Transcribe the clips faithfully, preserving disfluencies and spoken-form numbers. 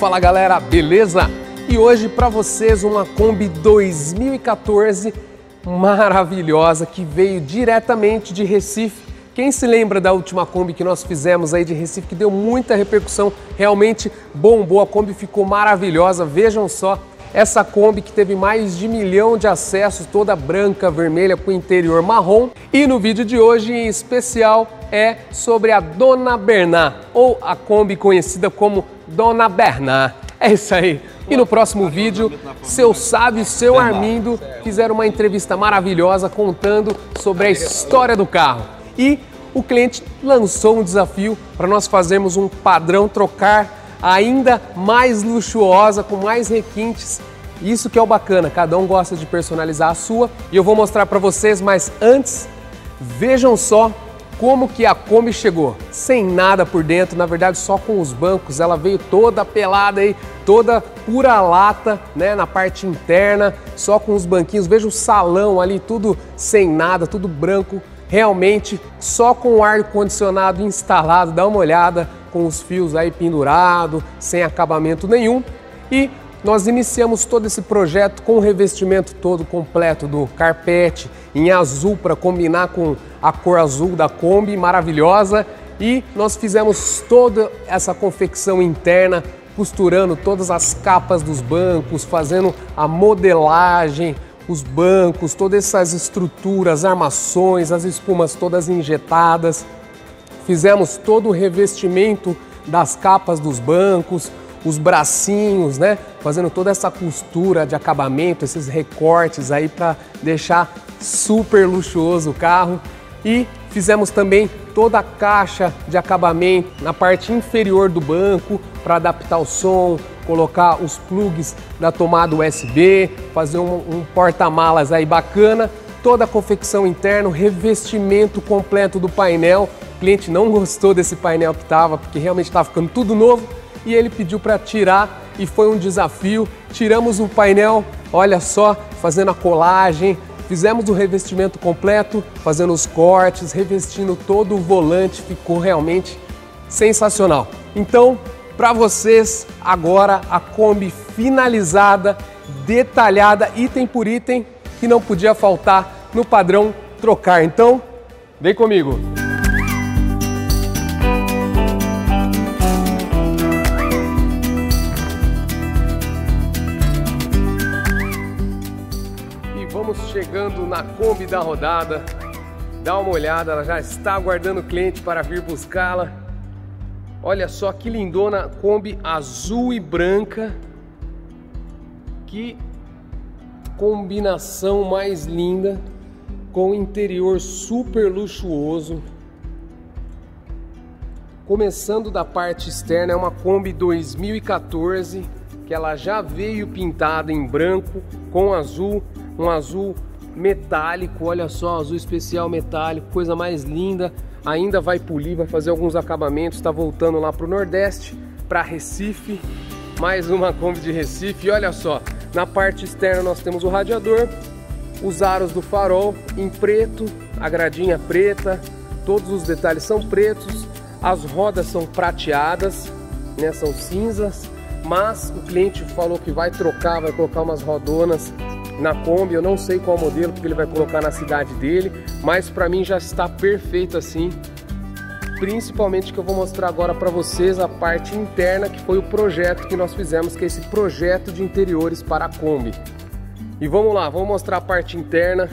Fala galera, beleza? E hoje para vocês uma Kombi dois mil e quatorze maravilhosa que veio diretamente de Recife. Quem se lembra da última Kombi que nós fizemos aí de Recife, que deu muita repercussão, realmente bombou, a Kombi ficou maravilhosa, vejam só. Essa Kombi que teve mais de um milhão de acessos, toda branca, vermelha, com interior marrom. E no vídeo de hoje, em especial, é sobre a Dona Bernadette, ou a Kombi conhecida como Dona Bernadette. É isso aí. E no próximo vídeo, seu Sábio e seu Armindo fizeram uma entrevista maravilhosa contando sobre a história do carro. E o cliente lançou um desafio para nós fazermos um padrão trocar ainda mais luxuosa, com mais requintes. Isso que é o bacana, cada um gosta de personalizar a sua. E eu vou mostrar para vocês, mas antes, vejam só como que a Kombi chegou. Sem nada por dentro, na verdade só com os bancos. Ela veio toda pelada aí, toda pura lata, né, na parte interna, só com os banquinhos. Veja o salão ali, tudo sem nada, tudo branco. Realmente, só com o ar-condicionado instalado, dá uma olhada, com os fios aí pendurado, sem acabamento nenhum. E nós iniciamos todo esse projeto com o revestimento todo completo do carpete, em azul, para combinar com a cor azul da Kombi, maravilhosa. E nós fizemos toda essa confecção interna, costurando todas as capas dos bancos, fazendo a modelagem, os bancos, todas essas estruturas, armações, as espumas todas injetadas. Fizemos todo o revestimento das capas dos bancos, os bracinhos, né? Fazendo toda essa costura de acabamento, esses recortes aí para deixar super luxuoso o carro. E fizemos também toda a caixa de acabamento na parte inferior do banco para adaptar o som, colocar os plugs da tomada U S B, fazer um, um porta-malas aí bacana. Toda a confecção interna, revestimento completo do painel. O cliente não gostou desse painel que estava, porque realmente estava ficando tudo novo, e ele pediu para tirar, e foi um desafio. Tiramos o painel, olha só, fazendo a colagem, fizemos o revestimento completo, fazendo os cortes, revestindo todo o volante, ficou realmente sensacional. Então, para vocês, agora a Kombi finalizada, detalhada, item por item, que não podia faltar no padrão trocar. Então, vem comigo! Chegando na Kombi da rodada, dá uma olhada, ela já está aguardando o cliente para vir buscá-la. Olha só que lindona, Kombi azul e branca, que combinação mais linda, com interior super luxuoso. Começando da parte externa, é uma Kombi dois mil e quatorze, que ela já veio pintada em branco com azul, um azul metálico, olha só, azul especial metálico, coisa mais linda. Ainda vai polir, vai fazer alguns acabamentos, está voltando lá para o Nordeste, para Recife. Mais uma Kombi de Recife, e olha só, na parte externa nós temos o radiador, os aros do farol em preto, a gradinha preta, todos os detalhes são pretos, as rodas são prateadas, né, são cinzas, mas o cliente falou que vai trocar, vai colocar umas rodonas na Kombi. Eu não sei qual modelo, porque ele vai colocar na cidade dele, mas para mim já está perfeito assim, principalmente que eu vou mostrar agora para vocês a parte interna, que foi o projeto que nós fizemos, que é esse projeto de interiores para a Kombi. E vamos lá, vou mostrar a parte interna,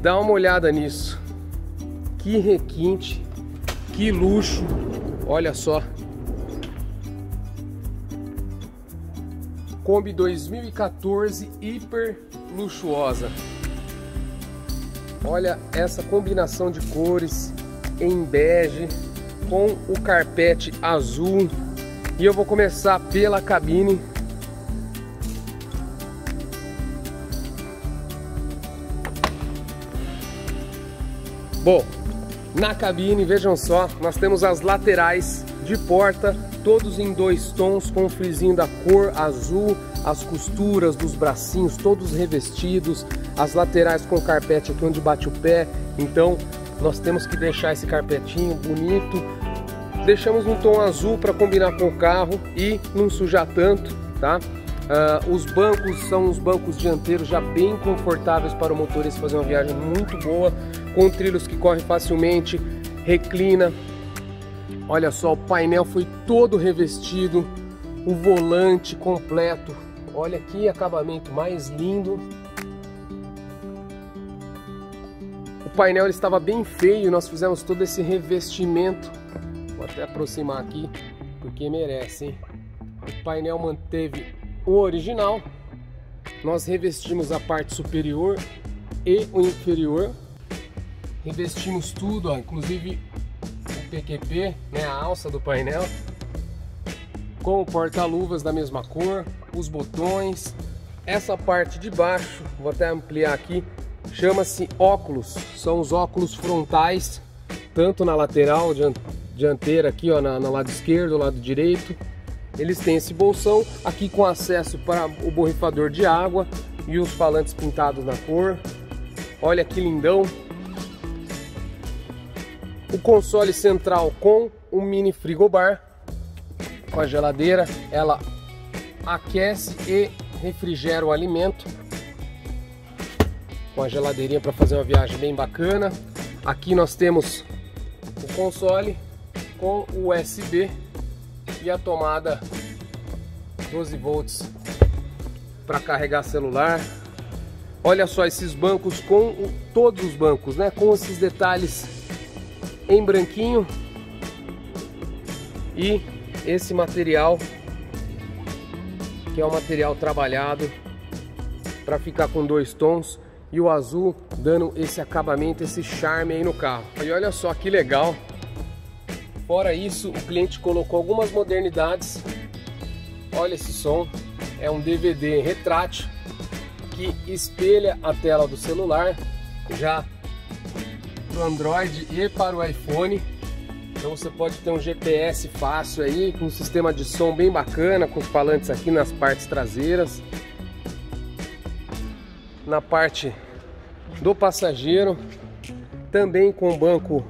dá uma olhada nisso, que requinte, que luxo, olha só. Kombi dois mil e quatorze, hiper luxuosa. Olha essa combinação de cores em bege com o carpete azul. E eu vou começar pela cabine. Bom, na cabine, vejam só, nós temos as laterais de porta, todos em dois tons, com o frisinho da cor azul, as costuras dos bracinhos todos revestidos, as laterais com carpete aqui onde bate o pé. Então nós temos que deixar esse carpetinho bonito, Deixamos um tom azul para combinar com o carro e não sujar tanto, tá? Uh, os bancos são os bancos dianteiros já bem confortáveis para o motorista fazer uma viagem muito boa, com trilhos que correm facilmente, reclina. Olha só, o painel foi todo revestido, o volante completo. Olha que acabamento mais lindo. O painel ele estava bem feio, nós fizemos todo esse revestimento. Vou até aproximar aqui, porque merece, hein? O painel manteve o original, nós revestimos a parte superior e o inferior, revestimos tudo, ó, inclusive o P Q P, né, a alça do painel, com o porta-luvas da mesma cor, os botões. Essa parte de baixo, vou até ampliar aqui, chama-se óculos, são os óculos frontais, tanto na lateral dianteira aqui, ó, na, na lado esquerdo, lado direito. Eles têm esse bolsão aqui com acesso para o borrifador de água e os falantes pintados na cor. Olha que lindão! O console central com um mini frigobar, com a geladeira, ela aquece e refrigera o alimento. Com a geladeirinha para fazer uma viagem bem bacana. Aqui nós temos o console com U S B. E a tomada doze volts para carregar celular. Olha só esses bancos, com o, todos os bancos, né? Com esses detalhes em branquinho e esse material que é um material trabalhado para ficar com dois tons e o azul dando esse acabamento, esse charme aí no carro. E olha só que legal. Fora isso, o cliente colocou algumas modernidades. Olha esse som, é um D V D retrátil que espelha a tela do celular, já para o Android e para o iPhone. Então você pode ter um G P S fácil aí, com um sistema de som bem bacana, com os falantes aqui nas partes traseiras. Na parte do passageiro, também com o banco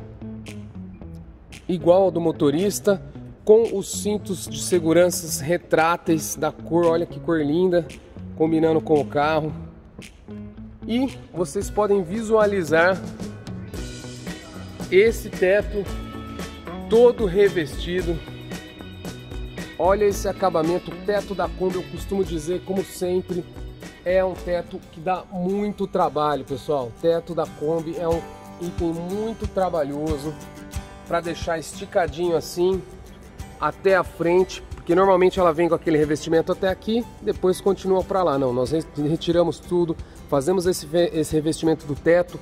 igual ao do motorista, com os cintos de segurança retráteis da cor, olha que cor linda, combinando com o carro. E vocês podem visualizar esse teto todo revestido. Olha esse acabamento, o teto da Kombi, eu costumo dizer, como sempre, é um teto que dá muito trabalho, pessoal. O teto da Kombi é um item muito trabalhoso, para deixar esticadinho assim até a frente, porque normalmente ela vem com aquele revestimento até aqui, depois continua para lá. Não, nós retiramos tudo, fazemos esse, esse revestimento do teto,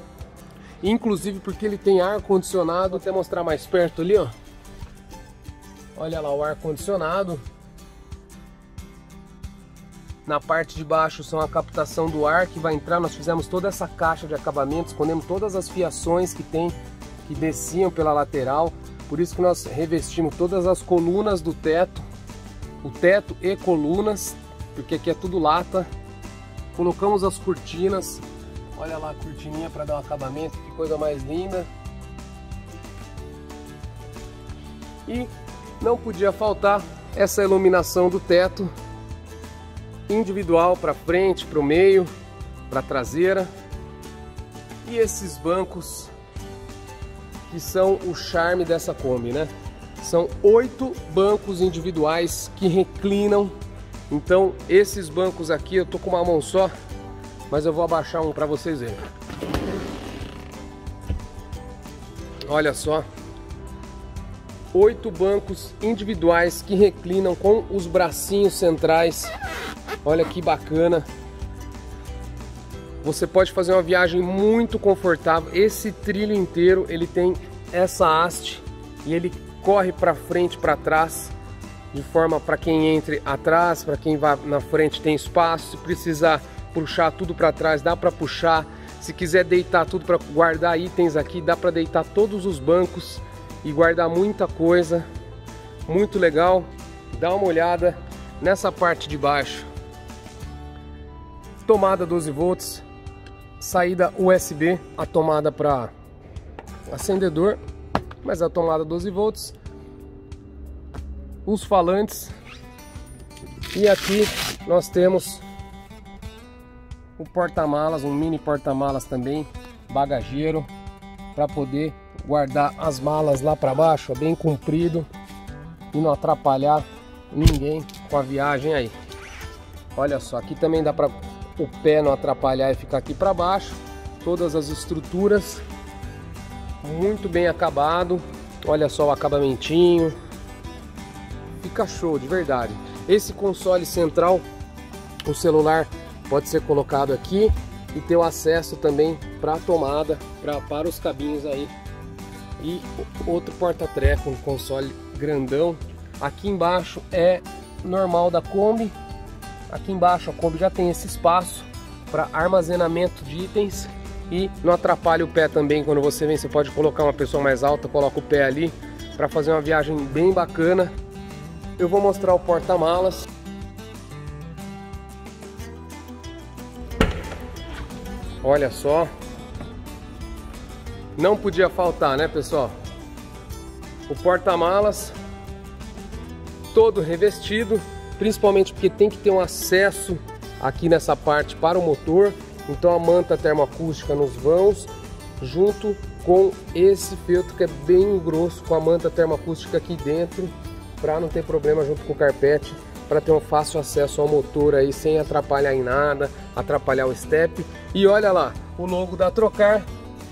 inclusive porque ele tem ar-condicionado. Vou até mostrar mais perto ali, ó. Olha lá o ar-condicionado. Na parte de baixo são a captação do ar que vai entrar, nós fizemos toda essa caixa de acabamento, escondemos todas as fiações que tem, que desciam pela lateral, por isso que nós revestimos todas as colunas do teto, o teto e colunas, porque aqui é tudo lata. Colocamos as cortinas, olha lá a cortininha para dar um acabamento, que coisa mais linda. E não podia faltar essa iluminação do teto, individual para frente, para o meio, para a traseira. E esses bancos que são o charme dessa Kombi, né? São oito bancos individuais que reclinam. Então, esses bancos aqui, eu tô com uma mão só, mas eu vou abaixar um para vocês verem. Olha só, oito bancos individuais que reclinam com os bracinhos centrais. Olha que bacana. Você pode fazer uma viagem muito confortável. Esse trilho inteiro ele tem essa haste e ele corre para frente, para trás, de forma para quem entre atrás, para quem vai na frente tem espaço. Se precisar puxar tudo para trás, dá para puxar. Se quiser deitar tudo para guardar itens aqui, dá para deitar todos os bancos e guardar muita coisa. Muito legal. Dá uma olhada nessa parte de baixo. Tomada doze volts. Saída U S B, a tomada para acendedor, mas a tomada doze volts, os falantes. E aqui nós temos o porta-malas, um mini porta-malas também, bagageiro, para poder guardar as malas lá para baixo, bem comprido, e não atrapalhar ninguém com a viagem aí. Olha só, aqui também dá para o pé não atrapalhar e ficar aqui para baixo. Todas as estruturas muito bem acabado. Olha só o acabamentinho, fica show de verdade. Esse console central, o celular pode ser colocado aqui e ter o acesso também para a tomada, pra, para os cabinhos aí. E outro porta-treco, um console grandão. Aqui embaixo é normal da Kombi. Aqui embaixo a Kombi já tem esse espaço para armazenamento de itens e não atrapalha o pé também. Quando você vem, você pode colocar uma pessoa mais alta, coloca o pé ali para fazer uma viagem bem bacana. Eu vou mostrar o porta-malas. Olha só, não podia faltar, né, pessoal? O porta-malas todo revestido, principalmente porque tem que ter um acesso aqui nessa parte para o motor. Então a manta termoacústica nos vãos, junto com esse feltro que é bem grosso, com a manta termoacústica aqui dentro, para não ter problema junto com o carpete, para ter um fácil acesso ao motor aí, sem atrapalhar em nada, atrapalhar o step. E olha lá, o logo da Trocar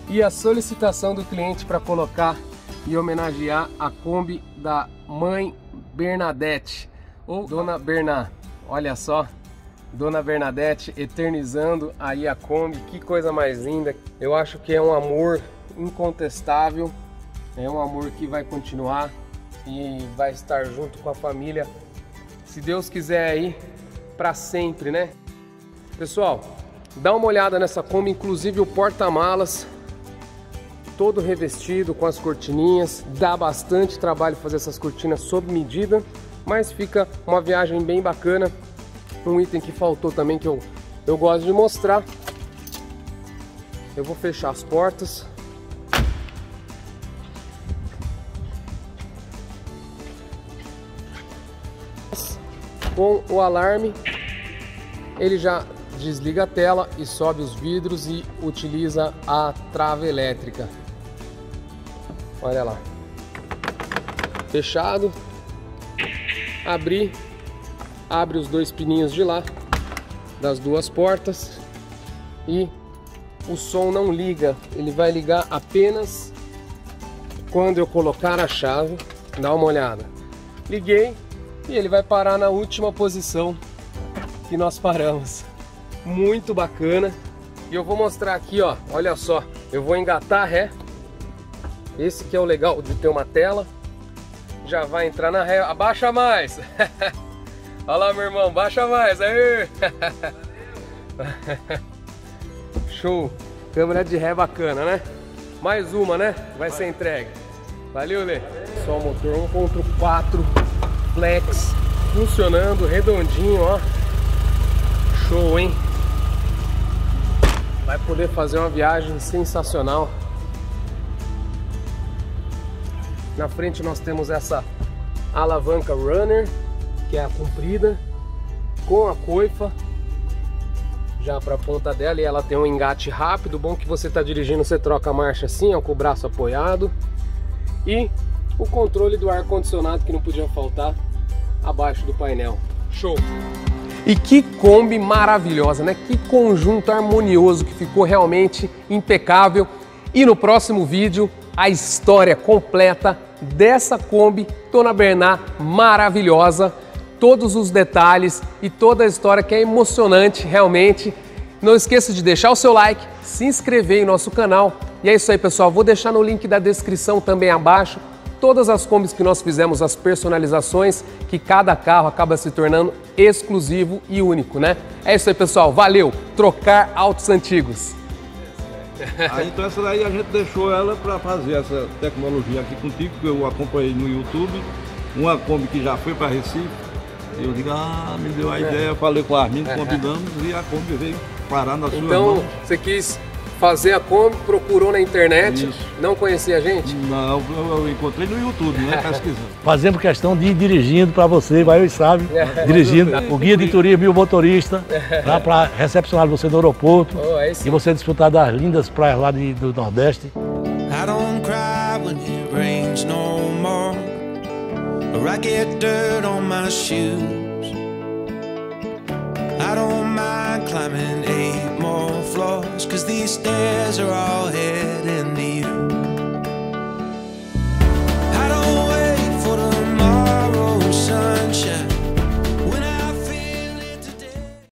e a solicitação do cliente para colocar e homenagear a Kombi da mãe Bernadette, ou Dona Berná. Olha só, Dona Bernadette eternizando aí a Kombi, que coisa mais linda. Eu acho que é um amor incontestável, é um amor que vai continuar e vai estar junto com a família, se Deus quiser aí, para sempre, né? Pessoal, dá uma olhada nessa Kombi, inclusive o porta-malas todo revestido com as cortininhas. Dá bastante trabalho fazer essas cortinas sob medida, mas fica uma viagem bem bacana. Um item que faltou também, que eu, eu gosto de mostrar. Eu vou fechar as portas. Com o alarme, ele já desliga a tela e sobe os vidros e utiliza a trava elétrica. Olha lá. Fechado. Abrir. Abre os dois pininhos de lá, das duas portas, e o som não liga. Ele vai ligar apenas quando eu colocar a chave. Dá uma olhada. Liguei e ele vai parar na última posição que nós paramos. Muito bacana. E eu vou mostrar aqui, ó. Olha só, eu vou engatar a ré. Esse que é o legal de ter uma tela. Já vai entrar na ré. Abaixa mais! Olha lá, meu irmão, baixa mais, aí! Show! Câmera de ré bacana, né? Mais uma, né? Vai ser entregue. Valeu, Lê! Só o motor um ponto quatro flex funcionando, redondinho, ó. Show, hein? Vai poder fazer uma viagem sensacional. Na frente nós temos essa alavanca runner, que é a comprida, com a coifa já para a ponta dela, e ela tem um engate rápido. Bom que você está dirigindo, você troca a marcha assim, ó, com o braço apoiado. E o controle do ar-condicionado, que não podia faltar, abaixo do painel. Show! E que Kombi maravilhosa, né? Que conjunto harmonioso, que ficou realmente impecável. E no próximo vídeo, a história completa dessa Kombi Dona Berná maravilhosa, todos os detalhes e toda a história, que é emocionante realmente. Não esqueça de deixar o seu like, se inscrever em nosso canal. E é isso aí, pessoal, vou deixar no link da descrição também abaixo todas as Kombis que nós fizemos, as personalizações, que cada carro acaba se tornando exclusivo e único, né? É isso aí, pessoal, valeu! Trocar Autos Antigos! Ah, então essa daí a gente deixou ela para fazer essa tecnologia aqui contigo, que eu acompanhei no YouTube, uma Kombi que já foi para Recife. Eu digo, ah, me deu a ideia, eu falei com o Armindo, combinamos, e a Kombi veio parar na sua mão. Então, você quis fazer a Kombi, procurou na internet, isso. Não conhecia a gente? Não, eu, eu encontrei no YouTube, né, pesquisando. Fazendo questão de ir dirigindo para você, vai eu sabe, dirigindo. O guia de turismo e o motorista, para recepcionar você no aeroporto oh, é e você desfrutar das lindas praias lá de, do Nordeste. I don't cry when it rains no more, or I get dirt on my shoes. I don't mind climbing eight more floors, 'cause these stairs are all heading in the